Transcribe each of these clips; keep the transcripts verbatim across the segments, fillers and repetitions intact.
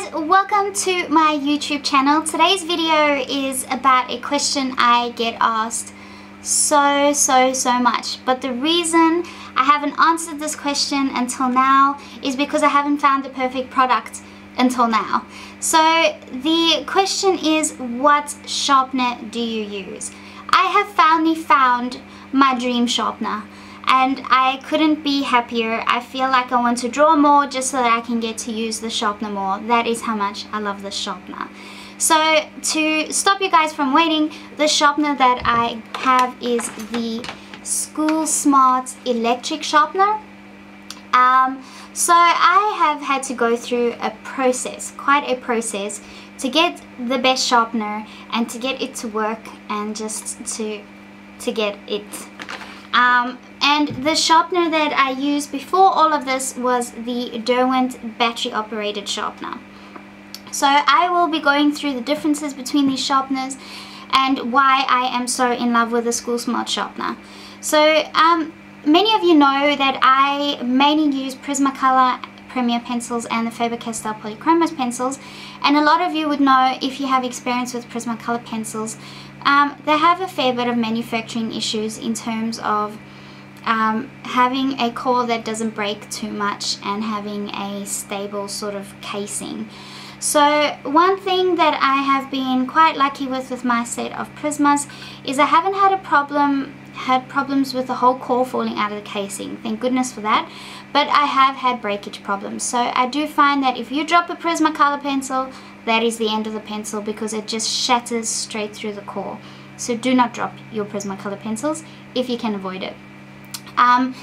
guys, welcome to my YouTube channel. Today's video is about a question I get asked so so so much, but the reason I haven't answered this question until now is because I haven't found the perfect product until now. So the question is, what sharpener do you use? I have finally found my dream sharpener and I couldn't be happier. I feel like I want to draw more just so that I can get to use the sharpener more. That is how much I love the sharpener. So to stop you guys from waiting, the sharpener that I have is the School Smart Electric sharpener. Um, so I have had to go through a process, quite a process, to get the best sharpener and to get it to work and just to, to get it. Um, and the sharpener that I used before all of this was the Derwent battery operated sharpener. So I will be going through the differences between these sharpeners and why I am so in love with the School Smart sharpener. So um, many of you know that I mainly use Prismacolor Premier pencils and the Faber-Castell Polychromos pencils, and a lot of you would know, if you have experience with Prismacolor pencils, um, they have a fair bit of manufacturing issues in terms of um, having a core that doesn't break too much and having a stable sort of casing. So one thing that I have been quite lucky with with my set of Prismas is I haven't had a problem had problems with the whole core falling out of the casing, thank goodness for that, but I have had breakage problems. So I do find that if you drop a Prismacolor pencil, that is the end of the pencil because it just shatters straight through the core. So do not drop your Prismacolor pencils if you can avoid it. Um,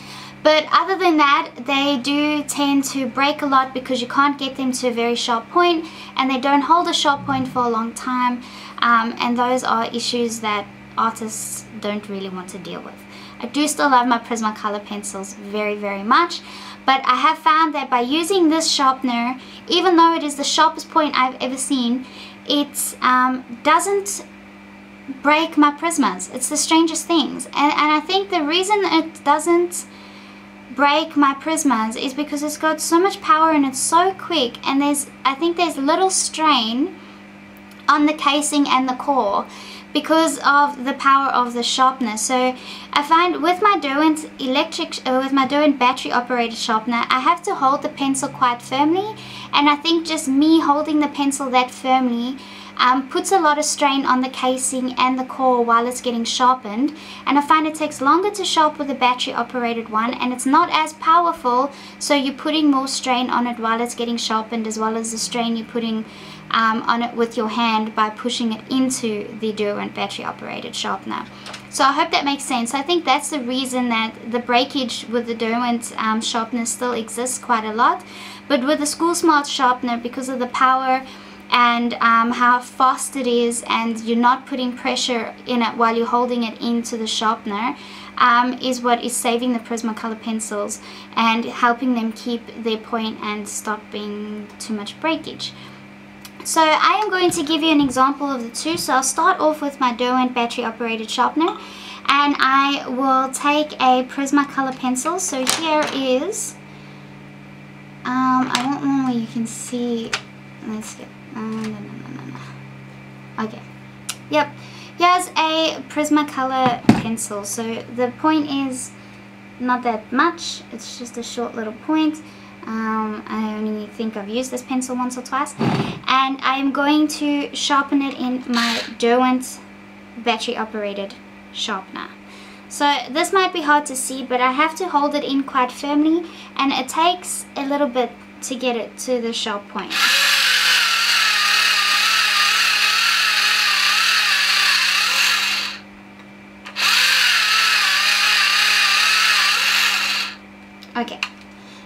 But other than that, they do tend to break a lot because you can't get them to a very sharp point and they don't hold a sharp point for a long time, um, and those are issues that artists don't really want to deal with. I do still love my Prismacolor pencils very very much, but I have found that by using this sharpener, even though it is the sharpest point I've ever seen, it um, doesn't break my Prismas. It's the strangest things, and, and I think the reason it doesn't break my Prismas is because it's got so much power and it's so quick, and there's I think there's little strain on the casing and the core because of the power of the sharpener. So I find with my Derwent electric uh, with my Derwent battery operated sharpener, I have to hold the pencil quite firmly, and I think just me holding the pencil that firmly Um, puts a lot of strain on the casing and the core while it's getting sharpened, and I find it takes longer to sharpen with a battery operated one, and it's not as powerful, so you're putting more strain on it while it's getting sharpened, as well as the strain you're putting um, on it with your hand by pushing it into the Derwent battery operated sharpener. So I hope that makes sense. I think that's the reason that the breakage with the Derwent um, sharpener still exists quite a lot, but with the School Smart sharpener, because of the power and um, how fast it is, and you're not putting pressure in it while you're holding it into the sharpener, um, is what is saving the Prismacolor pencils and helping them keep their point and stop being too much breakage. So I am going to give you an example of the two. So I'll start off with my Derwent battery operated sharpener, and I will take a Prismacolor pencil. So here is, um, I want one where you can see, let's get Uh, no, no, no, no, no. Okay. Yep. Here's a Prismacolor pencil. So the point is not that much. It's just a short little point. Um, I only think I've used this pencil once or twice. And I am going to sharpen it in my Derwent battery operated sharpener. So this might be hard to see, but I have to hold it in quite firmly, and it takes a little bit to get it to the sharp point. Okay,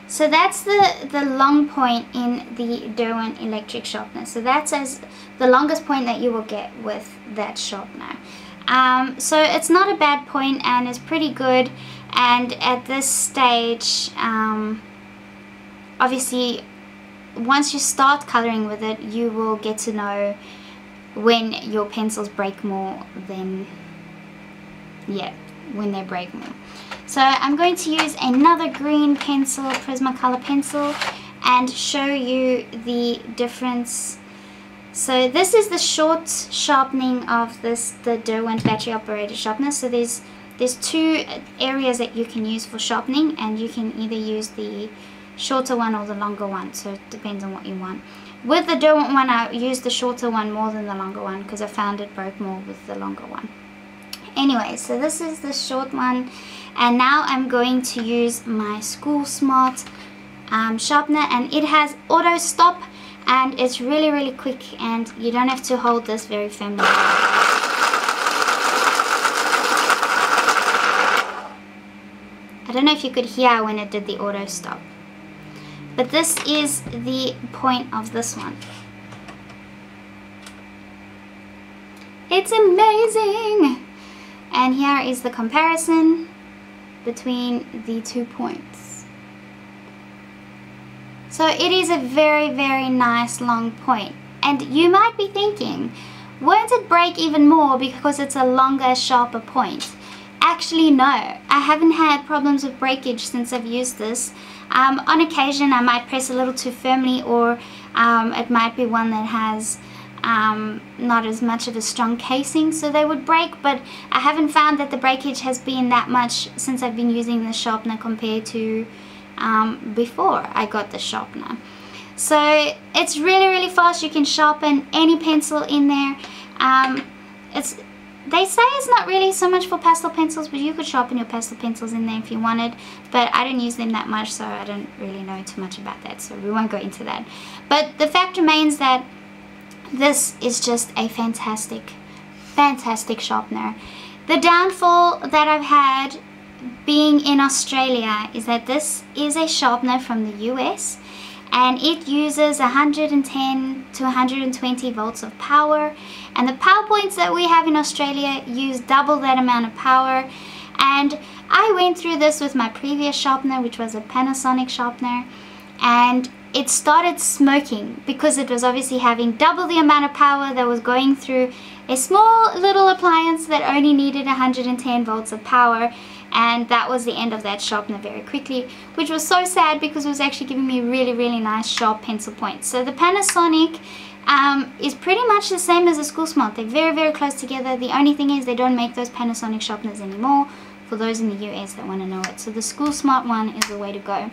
so that's the, the long point in the Derwent electric sharpener. So that's as the longest point that you will get with that sharpener. Um, so it's not a bad point and it's pretty good. And at this stage, um, obviously, once you start coloring with it, you will get to know when your pencils break more than, yeah, when they break more. So I'm going to use another green pencil, Prismacolor pencil, and show you the difference. So this is the short sharpening of this, the Derwent battery operated sharpener. So there's there's two areas that you can use for sharpening, and you can either use the shorter one or the longer one, so it depends on what you want. With the Derwent one, I used the shorter one more than the longer one because I found it broke more with the longer one. Anyway, so this is the short one, and now I'm going to use my School Smart um, sharpener, and it has auto stop, and it's really really quick, and you don't have to hold this very firmly. I don't know if you could hear when it did the auto stop, but this is the point of this one. It's amazing! And here is the comparison between the two points. So it is a very, very nice long point. And you might be thinking, won't it break even more because it's a longer, sharper point? Actually, no. I haven't had problems with breakage since I've used this. Um, on occasion I might press a little too firmly, or um, it might be one that has um, not as much of a strong casing, so they would break, but I haven't found that the breakage has been that much since I've been using the sharpener compared to um, before I got the sharpener. So it's really really fast. You can sharpen any pencil in there. Um, it's They say it's not really so much for pastel pencils, but you could sharpen your pastel pencils in there if you wanted, but I don't use them that much, so I don't really know too much about that, so we won't go into that. But the fact remains that this is just a fantastic, fantastic sharpener. The downfall that I've had being in Australia is that this is a sharpener from the U S, and it uses one hundred ten to one hundred twenty volts of power, and the power points that we have in Australia use double that amount of power. And I went through this with my previous sharpener, which was a Panasonic sharpener, and it started smoking because it was obviously having double the amount of power that was going through a small little appliance that only needed one hundred ten volts of power. And that was the end of that sharpener very quickly, which was so sad because it was actually giving me really really nice sharp pencil points. So the Panasonic um, is pretty much the same as the School Smart. They're very very close together. The only thing is they don't make those Panasonic sharpeners anymore for those in the U S that want to know it. So the School Smart one is the way to go.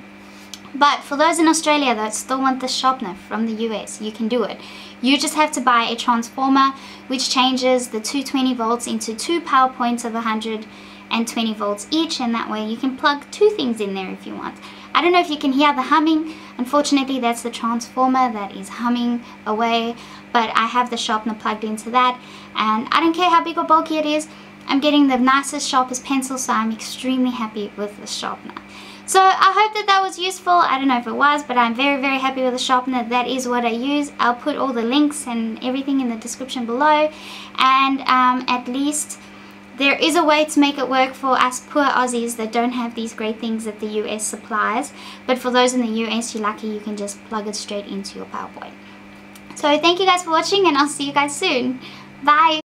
But for those in Australia that still want the sharpener from the U S, you can do it. You just have to buy a transformer which changes the two hundred twenty volts into two power points of one hundred and twenty volts each, and that way you can plug two things in there if you want. I don't know if you can hear the humming. Unfortunately, that's the transformer that is humming away, but I have the sharpener plugged into that, and I don't care how big or bulky it is, I'm getting the nicest, sharpest pencil, so I'm extremely happy with the sharpener. So I hope that that was useful. I don't know if it was, but I'm very very happy with the sharpener. That is what I use. I'll put all the links and everything in the description below, and um, at least there is a way to make it work for us poor Aussies that don't have these great things that the U S supplies. But for those in the U S, you're lucky, you can just plug it straight into your PowerPoint. So thank you guys for watching, and I'll see you guys soon. Bye!